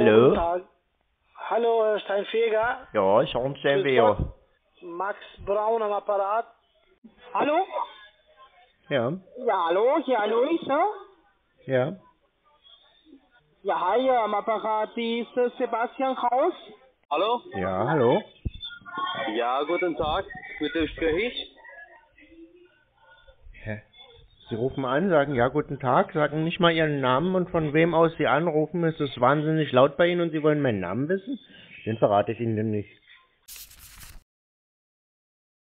Hallo? Hallo, Herr Steinfeger. Ja, schon sehen wir ja. Max Braun am Apparat. Hallo? Ja. Ja, hallo, hier, hallo, ich, ne? Ja. Ja, hi, am Apparat ist Sebastian Haus. Hallo? Ja, hallo. Ja, guten Tag, mit dem spreche ich. Hä? Sie rufen an, sagen ja, guten Tag, sagen nicht mal Ihren Namen und von wem aus Sie anrufen, ist es wahnsinnig laut bei Ihnen und Sie wollen meinen Namen wissen? Den verrate ich Ihnen denn nicht.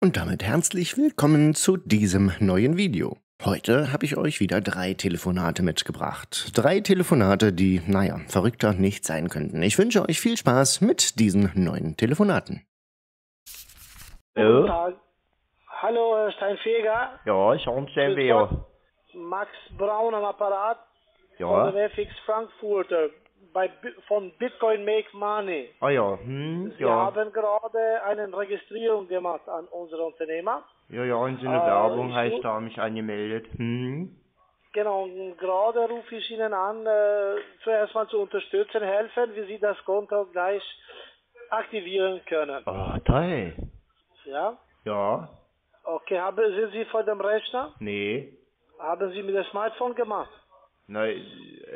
Und damit herzlich willkommen zu diesem neuen Video. Heute habe ich euch wieder 3 Telefonate mitgebracht. 3 Telefonate, die, naja, verrückter nicht sein könnten. Ich wünsche euch viel Spaß mit diesen neuen Telefonaten. Hallo? Hallo, Herr Steinfeger. Ja, schon sehen wir ja. Max Braun am Apparat, ja, von der FX Frankfurt, von Bitcoin Make Money. Ah ja, Sie haben gerade eine Registrierung gemacht an unsere Unternehmer. Ja, ja, in so einer Werbung heißt, da habe ich angemeldet. Genau, gerade rufe ich Ihnen an, zuerst mal zu unterstützen, helfen, wie Sie das Konto gleich aktivieren können. Ah, toll. Ja? Ja. Okay, sind Sie vor dem Rechner? Nee. Haben Sie mit dem Smartphone gemacht? Nein,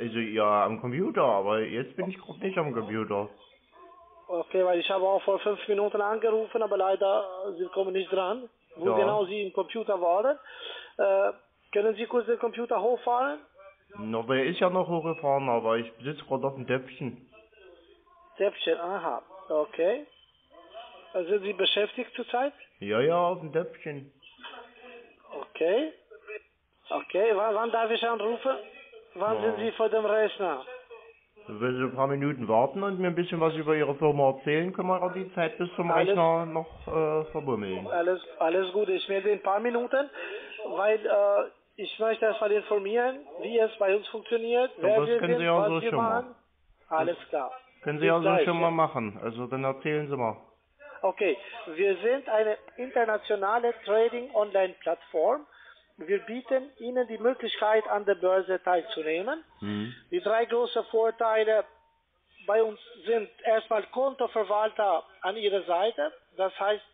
also ja, am Computer, aber jetzt bin ich gerade nicht am Computer. Okay, weil ich habe auch vor 5 Minuten angerufen, aber leider, Sie kommen nicht dran, wo genau Sie im Computer waren. Können Sie kurz den Computer hochfahren? Na, der ist ja noch hochgefahren, aber ich sitze gerade auf dem Töpfchen. Töpfchen, aha, okay. Sind Sie beschäftigt zurzeit? Ja, ja, auf dem Töpfchen. Okay. Okay, wann darf ich anrufen? Wann sind Sie vor dem Rechner? Wenn Sie ein paar Minuten warten und mir ein bisschen was über Ihre Firma erzählen, können wir die Zeit bis zum Rechner noch verbummeln. Alles gut, ich melde in ein paar Minuten, weil ich möchte erstmal informieren, wie es bei uns funktioniert. Ja, das können Sie ja so schon mal. Alles klar. Können Sie ja so schon mal machen, also dann erzählen Sie mal. Okay, wir sind eine internationale Trading-Online-Plattform. Wir bieten Ihnen die Möglichkeit, an der Börse teilzunehmen. Die 3 großen Vorteile bei uns sind erstmal Kontoverwalter an Ihrer Seite. Das heißt,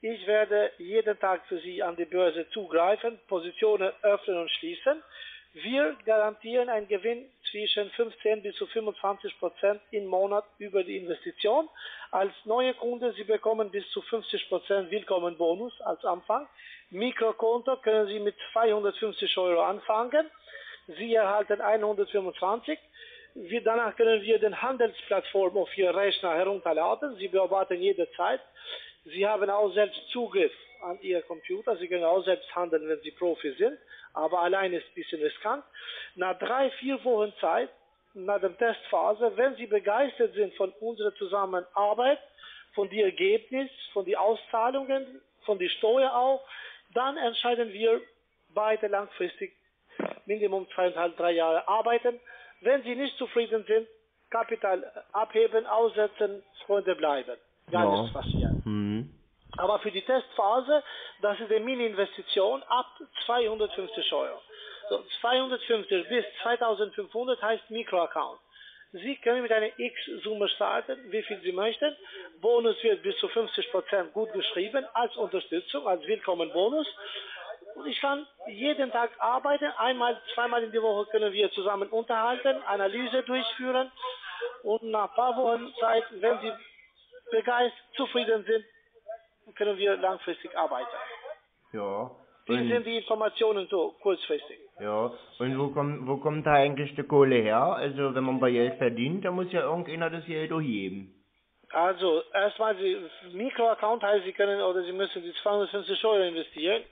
ich werde jeden Tag für Sie an die Börse zugreifen, Positionen öffnen und schließen. Wir garantieren einen Gewinn zwischen 15 bis zu 25% im Monat über die Investition. Als neue Kunde, Sie bekommen bis zu 50% Willkommenbonus als Anfang. Mikrokonto können Sie mit 250 € anfangen. Sie erhalten 125. Danach können wir den Handelsplattform auf Ihr Rechner herunterladen. Sie beobachten jede Zeit. Sie haben auch selbst Zugriff an Ihr Computer. Sie können auch selbst handeln, wenn Sie Profi sind. Aber allein ist ein bisschen riskant. Nach 3-4 Wochen Zeit, nach der Testphase, wenn Sie begeistert sind von unserer Zusammenarbeit, von den Ergebnissen, von den Auszahlungen, von der Steuer auch, dann entscheiden wir, beide langfristig Minimum 2,5-3 Jahre arbeiten. Wenn Sie nicht zufrieden sind, Kapital abheben, aussetzen, Freunde bleiben. Gar nichts passiert. Aber für die Testphase, das ist eine Mini-Investition ab 250 €. So, 250 bis 2500 heißt Mikroaccount. Sie können mit einer X-Summe starten, wie viel Sie möchten. Bonus wird bis zu 50% gut geschrieben als Unterstützung, als Willkommenbonus. Und ich kann jeden Tag arbeiten, einmal, zweimal in die Woche können wir zusammen unterhalten, Analyse durchführen. Und nach ein paar Wochen Zeit, wenn Sie begeistert, zufrieden sind, können wir langfristig arbeiten. Ja. Wie sind die Informationen so kurzfristig? Ja, und wo kommt da eigentlich die Kohle her? Also wenn man bei Geld verdient, dann muss ja irgendeiner das Geld durchheben. Also erstmal, Mikroaccount heißt, Sie können oder Sie müssen die 250 € investieren.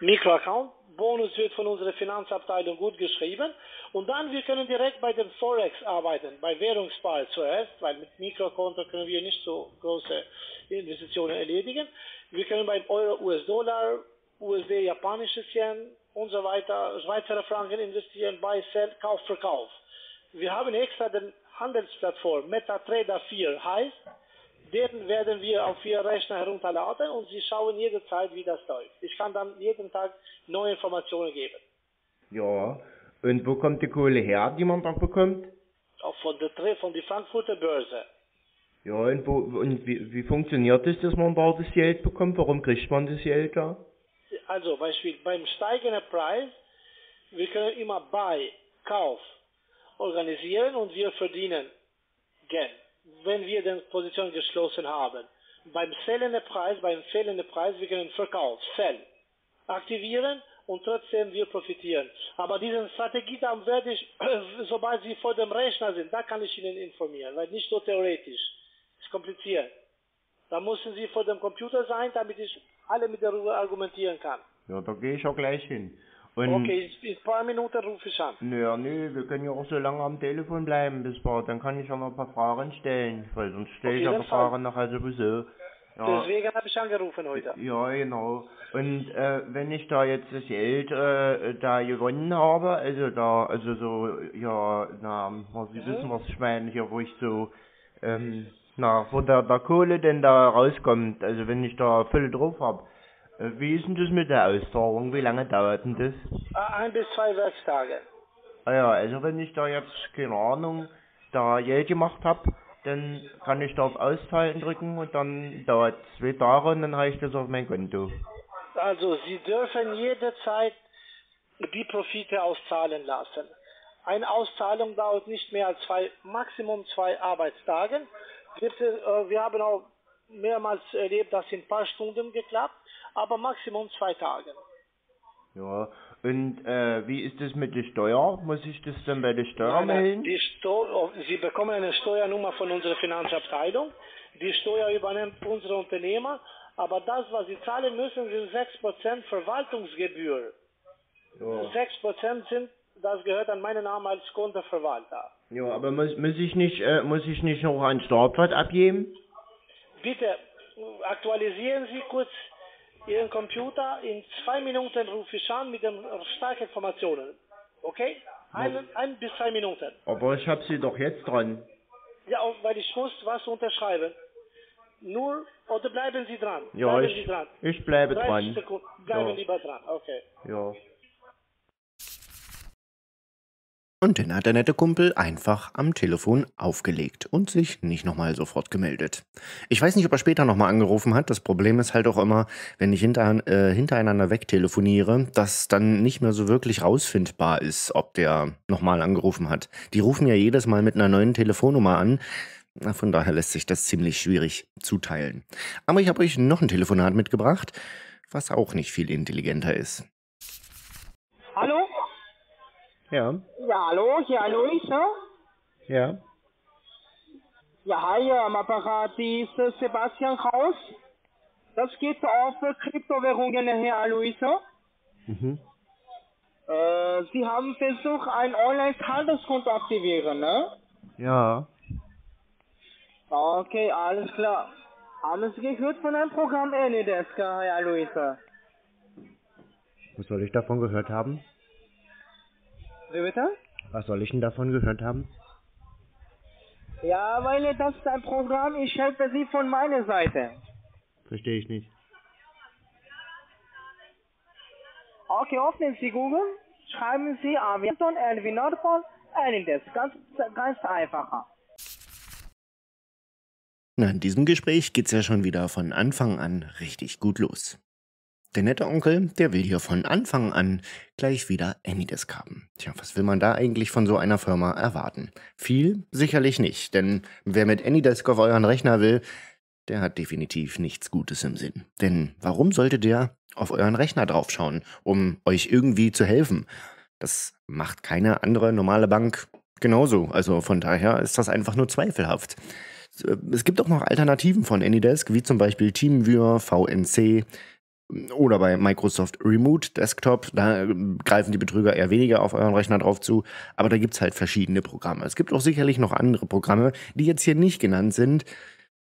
Mikroaccount, Bonus wird von unserer Finanzabteilung gut geschrieben. Und dann, wir können direkt bei dem Forex arbeiten, bei Währungspaar zuerst, weil mit Mikrokonto können wir nicht so große Investitionen erledigen. Wir können beim Euro, US-Dollar, USD, japanisches Yen und so weiter, Schweizer Franken investieren, Buy, Sell, Kauf, Verkauf. Wir haben extra den Handelsplattform MetaTrader 4 heißt, den werden wir auf Ihr Rechner herunterladen und Sie schauen jederzeit, wie das läuft. Ich kann dann jeden Tag neue Informationen geben. Ja, und wo kommt die Kohle her, die man dann bekommt? auch von der Frankfurter Börse. Ja, und, wie funktioniert das, dass man da das Geld bekommt? Warum kriegt man das Geld da? Also, Beispiel, beim steigenden Preis, wir können immer bei Kauf organisieren und wir verdienen Geld, wenn wir die Position geschlossen haben. Beim fehlenden Preis, wir können Verkauf, Sell, aktivieren und trotzdem wir profitieren. Aber diese Strategie, dann werde ich, sobald Sie vor dem Rechner sind, da kann ich Ihnen informieren, weil nicht so theoretisch. Ist kompliziert. Da müssen Sie vor dem Computer sein, damit ich alle mit darüber argumentieren kann. Ja, da gehe ich auch gleich hin. Und okay, in ein paar Minuten rufe ich an. Naja, nö, wir können ja auch so lange am Telefon bleiben bis bald. Dann kann ich auch noch ein paar Fragen stellen, weil sonst stelle ich auch Fragen nachher sowieso. Ja. Deswegen habe ich angerufen heute. Ja, genau. Und wenn ich da jetzt das Geld da gewonnen habe, also da, also so, ja, na, Sie wissen, was ich meine, ja, wo ich so, wo der Kohle denn da rauskommt, also wenn ich da Fülle drauf habe, wie ist denn das mit der Auszahlung? Wie lange dauert denn das? 1 bis 2 Werktage. Ah ja, also wenn ich da jetzt, keine Ahnung, da Geld gemacht habe, dann kann ich da auf Auszahlen drücken und dann dauert 2 Tage und dann reicht das auf mein Konto. Also Sie dürfen jederzeit die Profite auszahlen lassen. Eine Auszahlung dauert nicht mehr als maximum 2 Arbeitstage. Wir haben auch mehrmals erlebt, dass in ein paar Stunden geklappt, aber maximum 2 Tage. Ja, und wie ist das mit der Steuer? Muss ich das dann bei der Steuer melden? Sie bekommen eine Steuernummer von unserer Finanzabteilung. Die Steuer übernimmt unsere Unternehmer, aber das, was Sie zahlen müssen, sind 6% Verwaltungsgebühr. Ja. 6% sind, das gehört an meinen Namen als Kontoverwalter. Ja, aber muss ich nicht noch einen Steuerpfad abgeben? Bitte, aktualisieren Sie kurz Ihren Computer, in 2 Minuten rufe ich an mit den starken Informationen. Okay? 1 bis 2 Minuten. Aber ich habe Sie doch jetzt dran. Ja, weil ich muss was unterschreiben. Nur, oder bleiben Sie dran? Ja, ich bleibe dran. Bleiben lieber dran, okay. Ja. Und dann hat der nette Kumpel einfach am Telefon aufgelegt und sich nicht nochmal sofort gemeldet. Ich weiß nicht, ob er später nochmal angerufen hat. Das Problem ist halt auch immer, wenn ich hintereinander wegtelefoniere, dass dann nicht mehr so wirklich rausfindbar ist, ob der nochmal angerufen hat. Die rufen ja jedes Mal mit einer neuen Telefonnummer an. Na, von daher lässt sich das ziemlich schwierig zuteilen. Aber ich habe euch noch ein Telefonat mitgebracht, was auch nicht viel intelligenter ist. Hallo? Ja. Ja, hallo, hier Aloisa. Ja. Ja, hi, am Apparat ist Sebastian Haus. Das geht auf Kryptowährungen, Herr Aloisa. Mhm. Sie haben versucht, ein Online-Handelskonto aktivieren, ne? Ja. Okay, alles klar. Haben Sie gehört von einem Programm Anydesk, Herr Aloisa? Was soll ich davon gehört haben? Wie bitte? Was soll ich denn davon gehört haben? Ja, weil das ist ein Programm, ich helfe Sie von meiner Seite. Verstehe ich nicht. Okay, öffnen Sie Google, schreiben Sie Aviaton, Elvi Nordpol, Anydesk, ganz einfacher. Na, in diesem Gespräch geht's ja schon wieder von Anfang an richtig gut los. Der nette Onkel, der will hier von Anfang an gleich wieder Anydesk haben. Tja, was will man da eigentlich von so einer Firma erwarten? Viel sicherlich nicht, denn wer mit Anydesk auf euren Rechner will, der hat definitiv nichts Gutes im Sinn. Denn warum sollte der auf euren Rechner draufschauen, um euch irgendwie zu helfen? Das macht keine andere normale Bank genauso. Also von daher ist das einfach nur zweifelhaft. Es gibt auch noch Alternativen von Anydesk, wie zum Beispiel TeamViewer, VNC, oder bei Microsoft Remote Desktop, da greifen die Betrüger eher weniger auf euren Rechner drauf zu, aber da gibt es halt verschiedene Programme. Es gibt auch sicherlich noch andere Programme, die jetzt hier nicht genannt sind.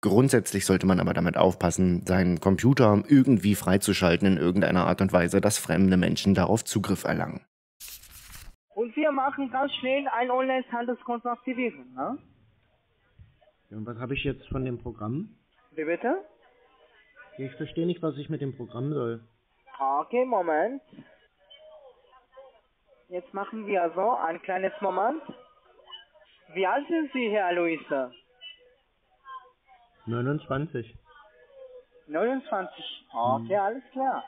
Grundsätzlich sollte man aber damit aufpassen, seinen Computer irgendwie freizuschalten in irgendeiner Art und Weise, dass fremde Menschen darauf Zugriff erlangen. Und wir machen ganz schnell ein Online-Handelskonto aktivieren, ne? Ja, und was habe ich jetzt von dem Programm? Wie bitte? Ich verstehe nicht, was ich mit dem Programm soll. Okay, Moment. Jetzt machen wir so ein kleines Moment. Wie alt sind Sie, Herr Aloysia? 29. 29? Okay, alles klar.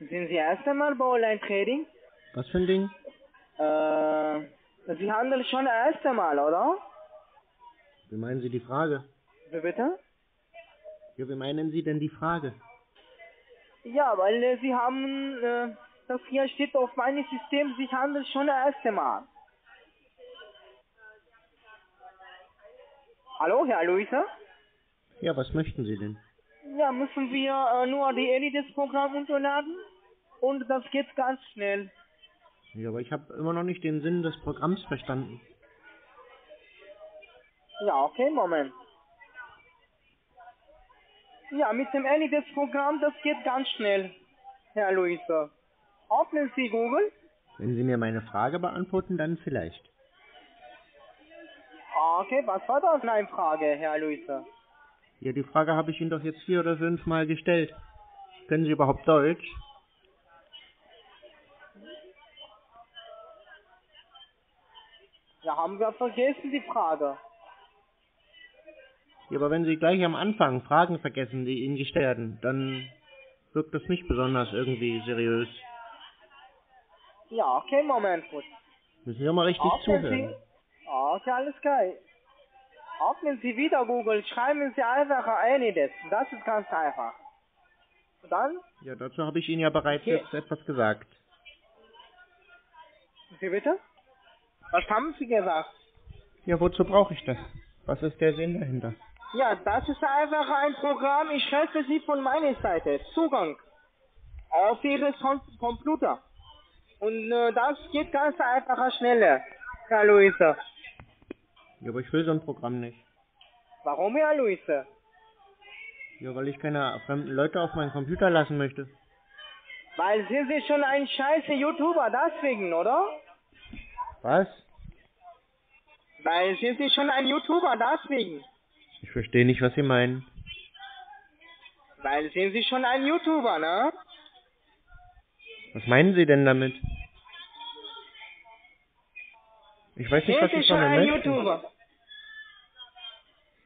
Sind Sie erst einmal bei Online-Trading? Was für ein Ding? Sie handeln schon erst einmal, oder? Wie meinen Sie die Frage? Wie bitte? Ja, wie meinen Sie denn die Frage? Ja, weil Sie haben, das hier steht auf meinem System, Sie handeln schon erst einmal. Hallo, Herr Luisa? Ja, was möchten Sie denn? Ja, müssen wir nur die Elites-Programm unterladen und das geht ganz schnell. Ja, aber ich habe immer noch nicht den Sinn des Programms verstanden. Ja, okay, Moment. Ja, mit dem Elites-Programm, das geht ganz schnell, Herr Luisa. Öffnen Sie Google? Wenn Sie mir meine Frage beantworten, dann vielleicht. Okay, was war das für eine Frage, Herr Luisa? Ja, die Frage habe ich Ihnen doch jetzt 4 oder 5 Mal gestellt. Können Sie überhaupt Deutsch? Ja, haben wir vergessen die Frage. Ja, aber wenn Sie gleich am Anfang Fragen vergessen, die Ihnen gestellt werden, dann wirkt das nicht besonders irgendwie seriös. Ja, okay, Moment, gut. Müssen Sie mal richtig zuhören. Okay, alles geil. Öffnen Sie wieder Google, schreiben Sie einfach Elites. Das ist ganz einfach. Dann? Ja, dazu habe ich Ihnen ja bereits jetzt etwas gesagt. Wie bitte? Was haben Sie gesagt? Ja, wozu brauche ich das? Was ist der Sinn dahinter? Ja, das ist einfach ein Programm. Ich helfe Sie von meiner Seite. Zugang auf Ihres Computer. Und das geht ganz einfach schneller, Herr Luisa. Ja, aber ich will so ein Programm nicht. Warum, Herr Luise? Ja, weil ich keine fremden Leute auf meinen Computer lassen möchte. Weil Sie sind schon ein scheiße YouTuber, deswegen, oder? Was? Weil Sie sind schon ein YouTuber, deswegen. Ich verstehe nicht, was Sie meinen. Weil Sie sind schon ein YouTuber, ne? Was meinen Sie denn damit? Ich weiß nicht, was ich von einem YouTuber.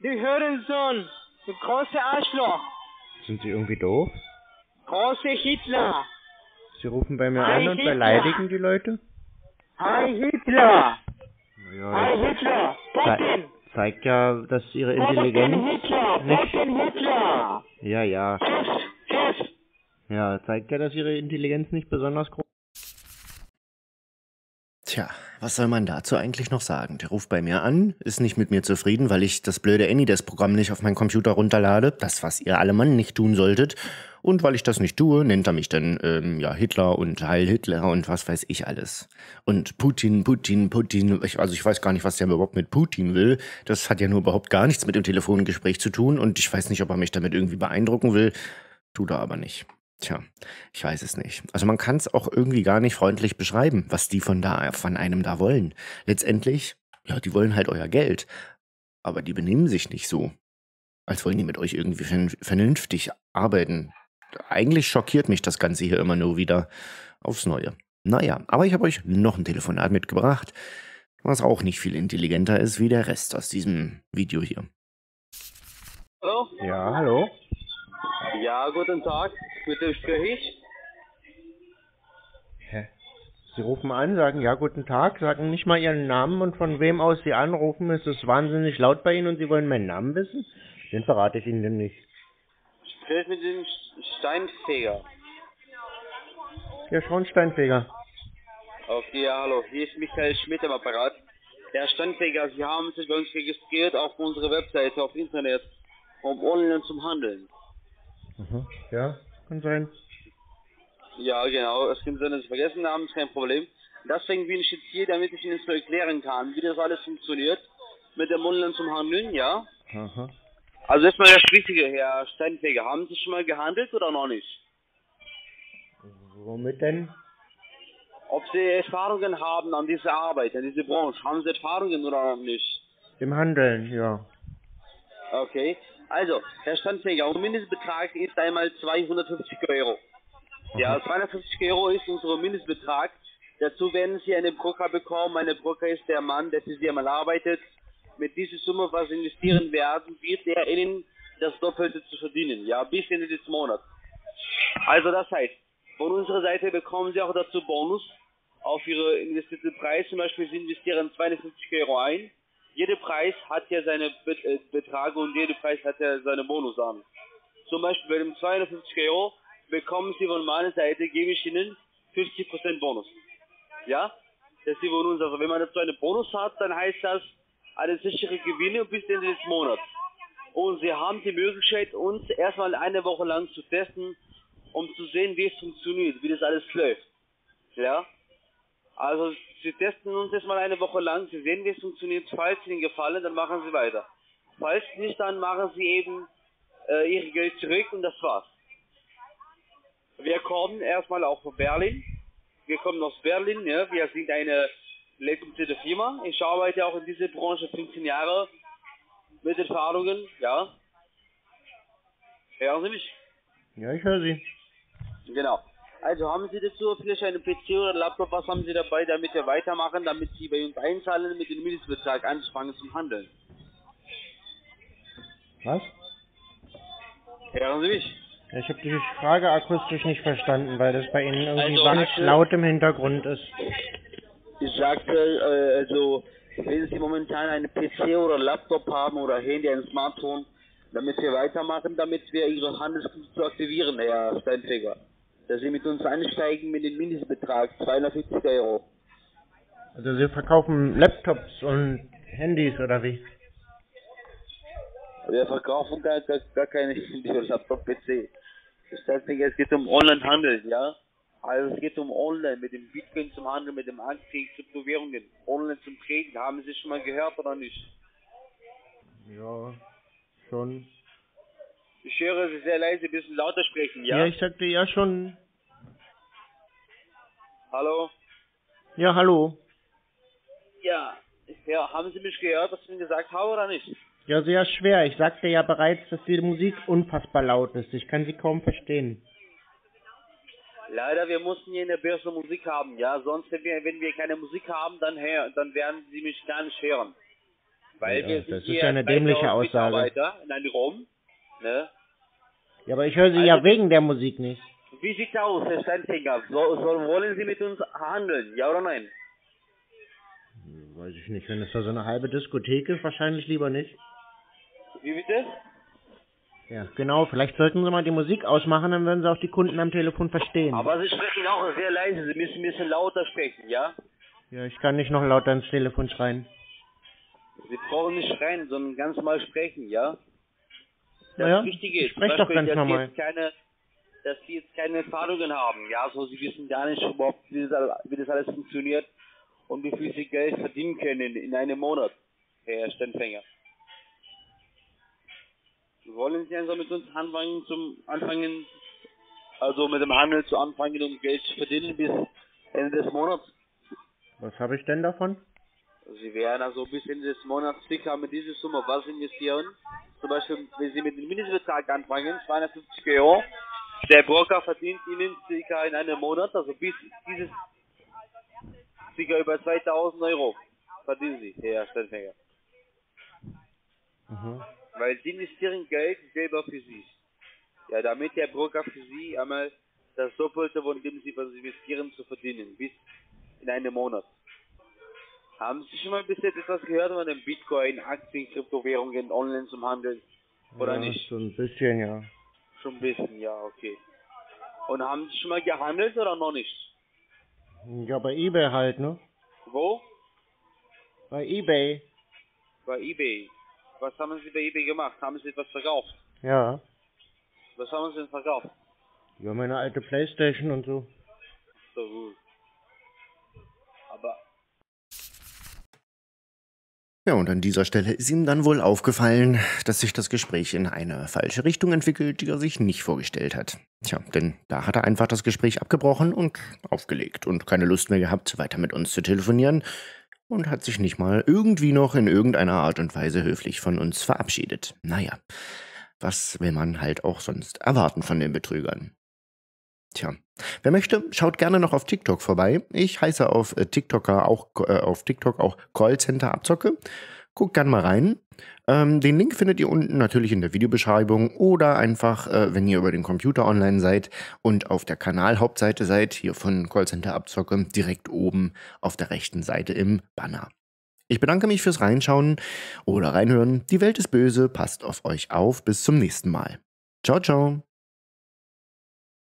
Die hören so, du große Arschloch. Sind Sie irgendwie doof? Große Hitler. Sie rufen bei mir an und beleidigen die Leute? Hi Hitler! Ja, Hi Hitler! Zeigt ja, dass Ihre Intelligenz nicht... Hitler! Ja, ja. Ja, zeigt ja, dass Ihre Intelligenz nicht besonders groß... Tja, was soll man dazu eigentlich noch sagen? Der ruft bei mir an, ist nicht mit mir zufrieden, weil ich das blöde Anydesk-Programm nicht auf meinen Computer runterlade, das, was ihr alle Mann nicht tun solltet. Und weil ich das nicht tue, nennt er mich dann ja, Hitler und Heil Hitler und was weiß ich alles. Und Putin, ich weiß gar nicht, was der überhaupt mit Putin will. Das hat ja nur überhaupt gar nichts mit dem Telefongespräch zu tun und ich weiß nicht, ob er mich damit irgendwie beeindrucken will. Tut er aber nicht. Tja, ich weiß es nicht. Also man kann es auch irgendwie gar nicht freundlich beschreiben, was die von einem da wollen. Letztendlich, ja, die wollen halt euer Geld. Aber die benehmen sich nicht so, als wollen die mit euch irgendwie vernünftig arbeiten. Eigentlich schockiert mich das Ganze hier immer nur wieder aufs Neue. Naja, aber ich habe euch noch ein Telefonat mitgebracht, was auch nicht viel intelligenter ist wie der Rest aus diesem Video hier. Hallo? Ja, hallo? Ja, guten Tag. Mit dem spreche ich. Hä? Sie rufen an, sagen ja, guten Tag, sagen nicht mal Ihren Namen und von wem aus Sie anrufen. Es ist wahnsinnig laut bei Ihnen und Sie wollen meinen Namen wissen? Den verrate ich Ihnen denn nicht. Ich spreche mit dem Steinfeger. Ja, schon Steinfeger. Okay, ja, hallo. Hier ist Michael Schmidt am Apparat. Herr Steinfeger, Sie haben sich bei uns registriert auf unserer Webseite, auf Internet, um online zum Handeln. Mhm, ja. Kann sein. Ja, genau. Es kann sein, dass Sie vergessen haben, ist kein Problem. Deswegen bin ich jetzt hier, damit ich Ihnen so erklären kann, wie das alles funktioniert mit dem Online zum Handeln, ja? Aha. Also erstmal das Wichtige, Herr Steinfeger. Haben Sie schon mal gehandelt oder noch nicht? Womit denn? Ob Sie Erfahrungen haben an dieser Arbeit, an dieser Branche. Haben Sie Erfahrungen oder nicht? Im Handeln, ja. Okay. Also, Herr Standfeger, unser Mindestbetrag ist einmal 250 Euro. Ja, 250 Euro ist unser Mindestbetrag. Dazu werden Sie einen Broker bekommen. Ein Broker ist der Mann, der für Sie einmal arbeitet. Mit dieser Summe, was Sie investieren werden, wird er Ihnen das Doppelte zu verdienen. Ja, bis Ende des Monats. Also das heißt, von unserer Seite bekommen Sie auch dazu Bonus auf Ihre investierte Preis. Zum Beispiel, Sie investieren 250 Euro ein. Jeder Preis hat ja seine Betrag und jeder Preis hat ja seine Bonusarme. Zum Beispiel bei dem 250 Euro bekommen Sie von meiner Seite, gebe ich Ihnen 50% Bonus. Ja? Das ist von uns. Also wenn man dazu einen Bonus hat, dann heißt das eine sichere Gewinne bis Ende des Monats. Und Sie haben die Möglichkeit, uns erstmal eine Woche lang zu testen, um zu sehen, wie es funktioniert, wie das alles läuft. Ja? Also, Sie testen uns jetzt mal eine Woche lang, Sie sehen, wie es funktioniert. Falls Ihnen gefallen, dann machen Sie weiter. Falls nicht, dann machen Sie eben Ihr Geld zurück und das war's. Wir kommen erstmal auch von Berlin. Wir kommen aus Berlin, ja. Wir sind eine leitende Firma. Ich arbeite auch in dieser Branche 15 Jahre mit Erfahrungen, ja. Hören Sie mich? Ja, ich höre Sie. Genau. Also haben Sie dazu vielleicht einen PC oder einen Laptop, was haben Sie dabei, damit wir weitermachen, damit Sie bei uns einzahlen, mit dem Mindestbetrag anfangen zum Handeln? Was? Hören Sie mich? Ich habe die Frage akustisch nicht verstanden, weil das bei Ihnen irgendwie ganz laut im Hintergrund ist. Ich sagte, also wenn Sie momentan einen PC oder einen Laptop haben oder ein Handy, ein Smartphone, damit wir weitermachen, damit wir Ihre Handelskünste aktivieren, Herr Steinfeger. Dass Sie mit uns einsteigen mit dem Mindestbetrag 250 Euro. Also Sie verkaufen Laptops und Handys oder wie? Wir verkaufen gar keine Handys oder Laptop-PC. Es geht um Online-Handel, ja? Also es geht um Online, mit dem Bitcoin zum Handel, mit dem Aktien, Kryptowährungen, Online zum Traden. Haben Sie schon mal gehört oder nicht? Ja, schon. Ich höre Sie sehr leise, ein bisschen lauter sprechen, ja? Ja, ich sagte ja schon. Hallo? Ja, hallo. Ja, haben Sie mich gehört, was ich Ihnen gesagt habe oder nicht? Ja, sehr schwer. Ich sagte ja bereits, dass die Musik unfassbar laut ist. Ich kann sie kaum verstehen. Leider, wir mussten hier in der Börse Musik haben, ja? Sonst, wenn wir keine Musik haben, dann werden Sie mich gar nicht hören. Weil ja, wir sind das ist ja eine dämliche Aussage. In einem Raum, ne? Ja, aber ich höre Sie also, ja wegen der Musik nicht. Wie sieht es aus, Herr Steinfeger? Wollen Sie mit uns handeln, ja oder nein? Weiß ich nicht, wenn das da so eine halbe Diskothek ist, wahrscheinlich lieber nicht. Wie bitte? Ja, genau, vielleicht sollten Sie mal die Musik ausmachen, dann werden Sie auch die Kunden am Telefon verstehen. Aber Sie sprechen auch sehr leise, Sie müssen ein bisschen lauter sprechen, ja? Ja, ich kann nicht noch lauter ins Telefon schreien. Sie brauchen nicht schreien, sondern ganz normal sprechen, ja? Das ja, Wichtige ist, zum Beispiel, doch ganz dass Sie jetzt keine Erfahrungen haben. Ja, so Sie wissen gar nicht überhaupt, wie das alles funktioniert und wie viel Sie Geld verdienen können in einem Monat, Herr Steinfeger. Wollen Sie also mit uns mit dem Handel zu anfangen, um Geld zu verdienen bis Ende des Monats? Was habe ich denn davon? Sie werden also bis Ende des Monats sicher mit dieser Summe was investieren. Zum Beispiel, wenn Sie mit dem Mindestbetrag anfangen, 250 Euro, der Broker verdient Ihnen circa in einem Monat, also bis dieses circa über 2000 Euro verdienen Sie, Herr Steinfeger. Mhm. Weil Sie investieren Geld selber für Sie. Ja, damit der Broker für Sie einmal das Doppelte, von dem Sie was investieren, zu verdienen, bis in einem Monat. Haben Sie schon mal bis jetzt etwas gehört von den Bitcoin, Aktien, Kryptowährungen, online zum Handeln? Oder ja, nicht? Schon ein bisschen, ja. Schon ein bisschen, ja, okay. Und haben Sie schon mal gehandelt oder noch nicht? Ja, bei eBay halt, ne? Wo? Bei eBay. Bei eBay. Was haben Sie bei eBay gemacht? Haben Sie etwas verkauft? Ja. Was haben Sie denn verkauft? Ja, meine alte Playstation und so. So gut. Aber... Ja, und an dieser Stelle ist ihm dann wohl aufgefallen, dass sich das Gespräch in eine falsche Richtung entwickelt, die er sich nicht vorgestellt hat. Tja, denn da hat er einfach das Gespräch abgebrochen und aufgelegt und keine Lust mehr gehabt, weiter mit uns zu telefonieren und hat sich nicht mal irgendwie noch in irgendeiner Art und Weise höflich von uns verabschiedet. Naja, Was will man halt auch sonst erwarten von den Betrügern? Tja, wer möchte, schaut gerne noch auf TikTok vorbei. Ich heiße auf TikTok auch Callcenter Abzocke. Guckt gerne mal rein. Den Link findet ihr unten natürlich in der Videobeschreibung oder einfach, wenn ihr über den Computer online seid und auf der Kanalhauptseite seid, hier von Callcenter Abzocke, direkt oben auf der rechten Seite im Banner. Ich bedanke mich fürs Reinschauen oder Reinhören. Die Welt ist böse, passt auf euch auf. Bis zum nächsten Mal. Ciao, ciao.